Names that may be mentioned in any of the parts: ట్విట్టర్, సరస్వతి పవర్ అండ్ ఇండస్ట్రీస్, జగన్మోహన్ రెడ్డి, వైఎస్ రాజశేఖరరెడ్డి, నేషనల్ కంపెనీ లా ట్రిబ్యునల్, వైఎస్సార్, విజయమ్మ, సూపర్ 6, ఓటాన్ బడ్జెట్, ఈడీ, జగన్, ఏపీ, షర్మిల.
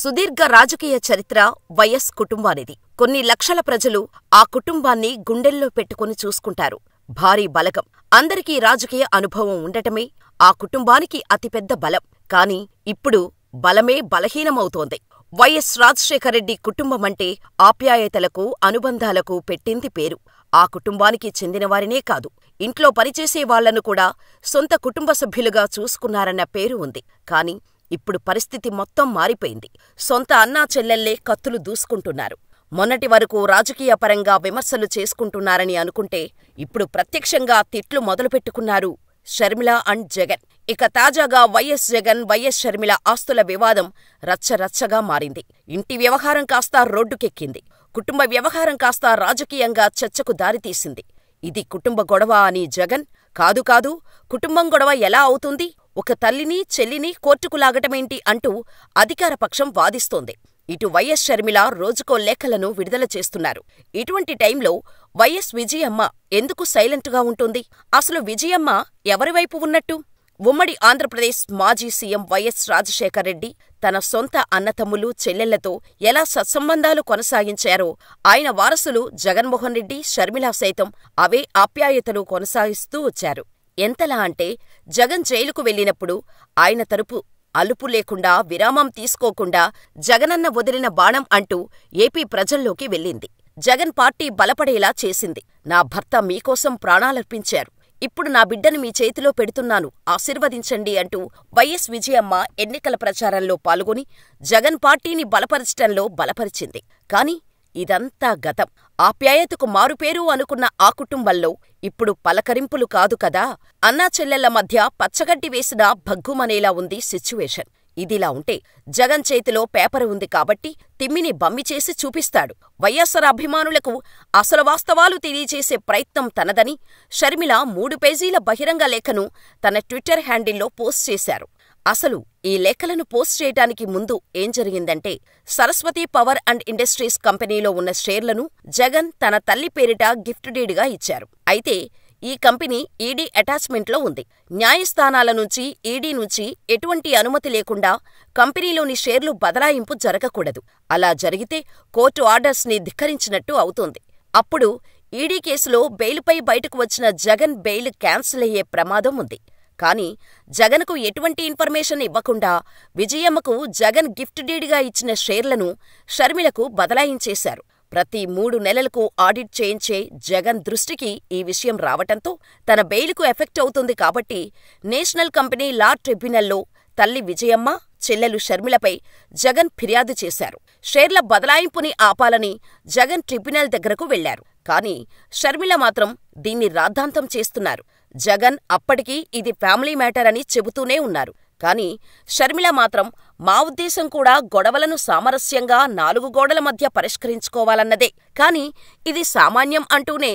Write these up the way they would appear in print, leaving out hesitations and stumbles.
సుదీర్ఘ రాజకీయ చరిత్ర వైఎస్ కుటుంబానిది. కొన్ని లక్షల ప్రజలు ఆ కుటుంబాన్ని గుండెల్లో పెట్టుకుని చూసుకుంటారు. భారీ బలగం, అందరికీ రాజకీయ అనుభవం ఉండటమే ఆ కుటుంబానికి అతిపెద్ద బలం. కాని ఇప్పుడు బలమే బలహీనమవుతోంది. వైఎస్ రాజశేఖరరెడ్డి కుటుంబమంటే ఆప్యాయతలకు, అనుబంధాలకు పెట్టింది పేరు. ఆ కుటుంబానికి చెందినవారినే కాదు, ఇంట్లో పనిచేసే వాళ్లను కూడా సొంత కుటుంబ సభ్యులుగా చూసుకున్నారన్న పేరు ఉంది. కాని ఇప్పుడు పరిస్థితి మొత్తం మారిపోయింది. సొంత అన్నా చెల్లెళ్లే కత్తులు దూసుకుంటున్నారు. మొన్నటి వరకు రాజకీయ పరంగా విమర్శలు చేసుకుంటున్నారని అనుకుంటే ఇప్పుడు ప్రత్యక్షంగా తిట్లు మొదలుపెట్టుకున్నారు షర్మిల అండ్ జగన్. ఇక తాజాగా వైఎస్ జగన్, వైఎస్ షర్మిల ఆస్తుల వివాదం రచ్చరచ్చగా మారింది. ఇంటి వ్యవహారం కాస్త రోడ్డుకెక్కింది. కుటుంబ వ్యవహారం కాస్త రాజకీయంగా చర్చకు దారితీసింది. ఇది కుటుంబ గొడవ అని జగన్, కాదు కాదు కుటుంబం గొడవ ఎలా అవుతుంది, ఒక తల్లిని చెల్లిని కోర్టుకు లాగటమేంటి అంటూ అధికారపక్షం వాదిస్తోంది. ఇటు వైఎస్ షర్మిల రోజుకో లేఖలను విడుదల చేస్తున్నారు. ఇటువంటి టైంలో వైఎస్ విజయమ్మ ఎందుకు సైలెంట్గా ఉంటుంది? అసలు విజయమ్మ ఎవరివైపు ఉన్నట్టు? ఉమ్మడి ఆంధ్రప్రదేశ్ మాజీ సీఎం వైఎస్ రాజశేఖరరెడ్డి తన సొంత అన్నతమ్ములు, చెల్లెళ్లతో ఎలా సత్సంబంధాలు కొనసాగించారో, ఆయన వారసులు జగన్మోహన్ రెడ్డి, షర్మిల సైతం అవే ఆప్యాయతలు కొనసాగిస్తూ వచ్చారు. ఎంతలా అంటే, జగన్ జైలుకు వెళ్లినప్పుడు ఆయన తరపు అలుపు లేకుండా, విరామం తీసుకోకుండా జగనన్న వదిలిన బాణం అంటూ ఏపీ ప్రజల్లోకి వెళ్ళింది. జగన్ పార్టీ బలపడేలా చేసింది. నా భర్త మీకోసం ప్రాణాలర్పించారు, ఇప్పుడు నా బిడ్డను మీ చేతిలో పెడుతున్నాను, ఆశీర్వదించండి అంటూ వైఎస్ విజయమ్మ ఎన్నికల ప్రచారంలో పాల్గొని జగన్ పార్టీని బలపరచటంలో బలపరిచింది. కాని ఇదంతా గతం. ఆప్యాయతకు మారుపేరు అనుకున్న ఆ కుటుంబంలో ఇప్పుడు పలకరింపులు కాదు కదా, అన్నా చెల్లెళ్ల మధ్య పచ్చగడ్డి వేసినా భగ్గుమనేలా ఉంది సిచ్యువేషన్. ఇదిలా ఉంటే జగన్ చేతిలో పేపర్ ఉంది కాబట్టి తిమ్మిని బమ్మిచేసి చూపిస్తాడు. వైఎస్సార్ అభిమానులకు అసలు వాస్తవాలు తెలియచేసే ప్రయత్నం తనదని షర్మిల 3 పేజీల బహిరంగ లేఖను తన ట్విట్టర్ హ్యాండిల్లో పోస్ట్ చేశారు. అసలు ఈ లేఖలను పోస్ట్ చేయటానికి ముందు ఏం జరిగిందంటే, సరస్వతి పవర్ అండ్ ఇండస్ట్రీస్ కంపెనీలో ఉన్న షేర్లను జగన్ తన తల్లి పేరిట గిఫ్ట్ డీడ్గా ఇచ్చారు. అయితే ఈ కంపెనీ ఈడీ అటాచ్మెంట్లో ఉంది. న్యాయస్థానాల నుంచి, ఈడీ నుంచి ఎటువంటి అనుమతి లేకుండా కంపెనీలోని షేర్లు బదలాయింపు జరగకూడదు. అలా జరిగితే కోర్టు ఆర్డర్స్ని ధిక్కరించినట్టు అవుతోంది. అప్పుడు ఈడీ కేసులో బెయిల్పై బయటకు వచ్చిన జగన్ బెయిల్ క్యాన్సిల్ అయ్యే ప్రమాదం ఉంది. కాని జగన్కు ఎటువంటి ఇన్ఫర్మేషన్ ఇవ్వకుండా విజయమ్మకు జగన్ గిఫ్ట్ డీడ్గా ఇచ్చిన షేర్లను షర్మిలకు బదలాయించేశారు. ప్రతి 3 నెలలకు ఆడిట్ చేయించే జగన్ దృష్టికి ఈ విషయం రావటంతో తన బెయిలుకు ఎఫెక్ట్ అవుతుంది కాబట్టి నేషనల్ కంపెనీ లా ట్రిబ్యునల్లో తల్లి విజయమ్మ, చెల్లెలు షర్మిలపై జగన్ ఫిర్యాదు చేశారు. షేర్ల బదలాయింపుని ఆపాలని జగన్ ట్రిబ్యునల్ దగ్గరకు వెళ్లారు. కాని షర్మిల మాత్రం దీన్ని రాద్ధాంతం చేస్తున్నారు. జగన్ అప్పటికీ ఇది ఫ్యామిలీ మ్యాటర్ అని చెబుతూనే ఉన్నారు. కాని షర్మిల మాత్రం మా ఉద్దేశం కూడా గొడవలను సామరస్యంగా 4 గోడల మధ్య పరిష్కరించుకోవాలన్నదే, కాని ఇది సామాన్యం అంటూనే,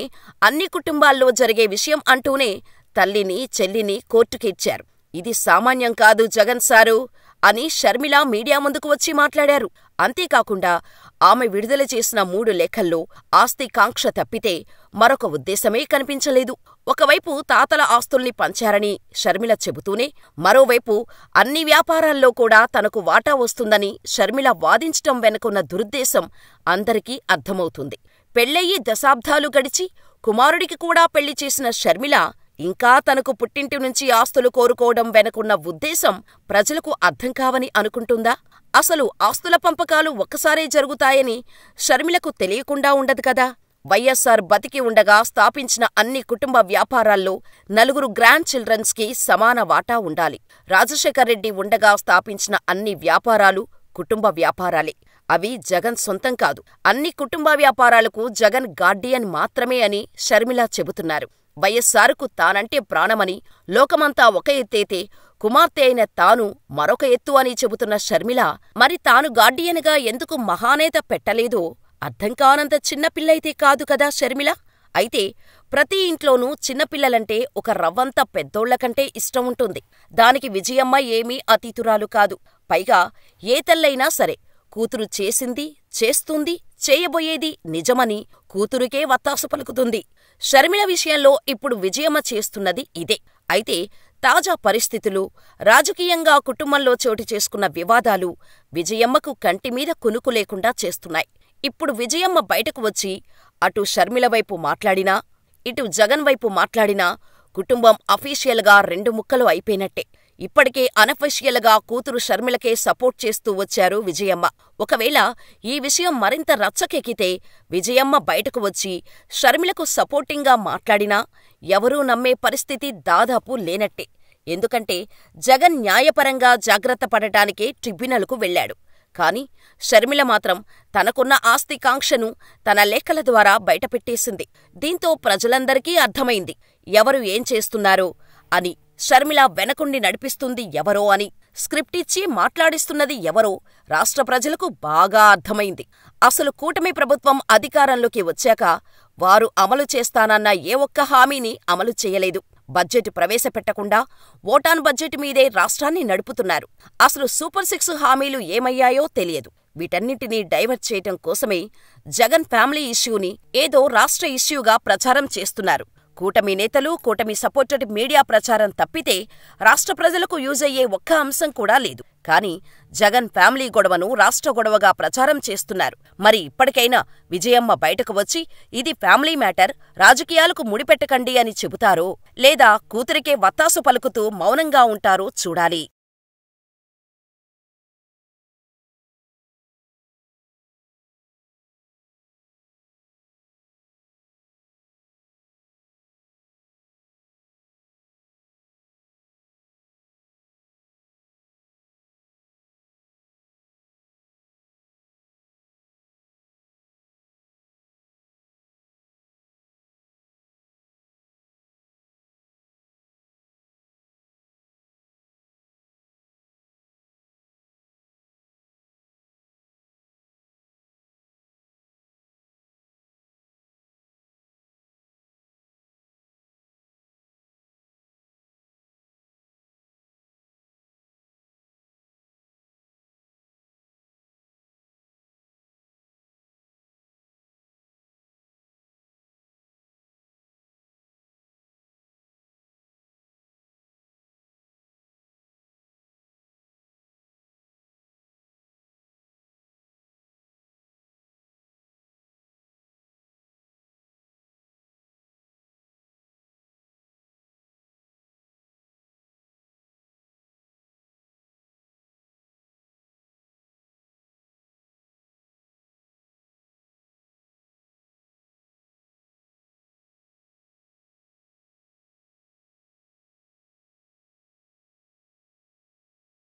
అన్ని కుటుంబాల్లో జరిగే విషయం అంటూనే తల్లిని, చెల్లిని కోర్టుకి ఇచ్చారు. ఇది సామాన్యం కాదు జగన్ సారు అని షర్మిల మీడియా ముందుకు వచ్చి మాట్లాడారు. అంతేకాకుండా ఆమె విడుదల చేసిన 3 లేఖల్లో ఆస్తి కాంక్ష తప్పితే మరొక ఉద్దేశమే కనిపించలేదు. ఒకవైపు తాతల ఆస్తుల్ని పంచారని షర్మిల చెబుతూనే, మరోవైపు అన్ని వ్యాపారాల్లో కూడా తనకు వాటా వస్తుందని షర్మిల వాదించటం వెనుకున్న దురుద్దేశం అందరికీ అర్థమవుతుంది. పెళ్లయ్యి దశాబ్దాలు గడిచి కుమారుడికి కూడా పెళ్లి చేసిన షర్మిల ఇంకా తనకు పుట్టింటి నుంచి ఆస్తులు కోరుకోవడం వెనుకున్న ఉద్దేశం ప్రజలకు అర్థం కావని అనుకుంటుందా? అసలు ఆస్తుల పంపకాలు ఒక్కసారే జరుగుతాయని షర్మిలకు తెలియకుండా ఉండదు కదా. వైఎస్సార్ బతికి ఉండగా స్థాపించిన అన్ని కుటుంబ వ్యాపారాల్లో 4 గ్రాండ్ చిల్డ్రన్స్కి సమాన వాటా ఉండాలి. రాజశేఖరరెడ్డి ఉండగా స్థాపించిన అన్ని వ్యాపారాలు కుటుంబ వ్యాపారాలే, అవి జగన్ సొంతం కాదు. అన్ని కుటుంబ వ్యాపారాలకు జగన్ గార్డియన్ మాత్రమే అని షర్మిల చెబుతున్నారు. వైఎస్సారుకు తానంటే ప్రాణమని లోకమంతా ఒక ఎత్తైతే, కుమార్తె అయిన తాను మరొక ఎత్తు అని చెబుతున్న షర్మిల మరి తాను గార్డియన్గా ఎందుకు మహానేత పెట్టలేదో అర్థం కానంత చిన్నపిల్లైతే కాదు కదా షర్మిల. అయితే ప్రతి ఇంట్లోనూ చిన్నపిల్లలంటే ఒక రవ్వంత పెద్దోళ్లకంటే ఇష్టం ఉంటుంది. దానికి విజయమ్మ ఏమీ అతీతురాలు కాదు. పైగా ఏ తల్లైనా సరే కూతురు చేసింది, చేస్తుంది, చేయబోయేది నిజమని కూతురుకే వత్తాసు పలుకుతుంది. షర్మిల విషయంలో ఇప్పుడు విజయమ్మ చేస్తున్నది ఇదే. అయితే తాజా పరిస్థితులు, రాజకీయంగా కుటుంబంలో చోటు చేసుకున్న వివాదాలు విజయమ్మకు కంటిమీద కునుకు లేకుండా చేస్తున్నాయి. ఇప్పుడు విజయమ్మ బయటకు వచ్చి అటు షర్మిల వైపు మాట్లాడినా ఇటు జగన్ వైపు మాట్లాడినా కుటుంబం అఫీషియల్గా రెండు ముక్కలు అయిపోయినట్టే. ఇప్పటికే అనఫీషియల్గా కూతురు షర్మిలకే సపోర్ట్ చేస్తూ వచ్చారు విజయమ్మ. ఒకవేళ ఈ విషయం మరింత రచ్చకెక్కితే విజయమ్మ బయటకు వచ్చి షర్మిలకు సపోర్టింగ్గా మాట్లాడినా ఎవరూ నమ్మే పరిస్థితి దాదాపు లేనట్టే. ఎందుకంటే జగన్ న్యాయపరంగా జాగ్రత్త పడటానికే ట్రిబ్యునల్కు వెళ్లాడు. కాని షర్మిల మాత్రం తనకున్న ఆస్తికాంక్షను తన లేఖల ద్వారా బయటపెట్టేసింది. దీంతో ప్రజలందరికీ అర్థమైంది ఎవరు ఏం చేస్తున్నారో అని, షర్మిల వెనకుండి నడిపిస్తుంది ఎవరో అని, స్క్రిప్టిచ్చి మాట్లాడిస్తున్నది ఎవరో రాష్ట్ర ప్రజలకు బాగా అర్థమైంది. అసలు కూటమి ప్రభుత్వం అధికారంలోకి వచ్చాక వారు అమలు చేస్తానన్న ఏ ఒక్క హామీని అమలు చేయలేదు. బడ్జెట్ ప్రవేశపెట్టకుండా ఓటాన్ బడ్జెట్ మీదే రాష్ట్రాన్ని నడుపుతున్నారు. అసలు సూపర్ 6 హామీలు ఏమయ్యాయో తెలియదు. వీటన్నింటినీ డైవర్ట్ చేయటం కోసమే జగన్ ఫ్యామిలీ ఇష్యూని ఏదో రాష్ట్ర ఇష్యూగా ప్రచారం చేస్తున్నారు. కూటమి నేతలు, కూటమి సపోర్టెడ్ మీడియా ప్రచారం తప్పితే రాష్ట్ర ప్రజలకు యూజయ్యే ఒక్క అంశం కూడా లేదు. కానీ జగన్ ఫ్యామిలీ గొడవను రాష్ట్ర గొడవగా ప్రచారం చేస్తున్నారు. మరి ఇప్పటికైనా విజయమ్మ బయటకు వచ్చి ఇది ఫ్యామిలీ మ్యాటర్, రాజకీయాలకు ముడిపెట్టకండి అని చెబుతారో లేదా కూతురికే వత్తాసు పలుకుతూ మౌనంగా ఉంటారో చూడాలి.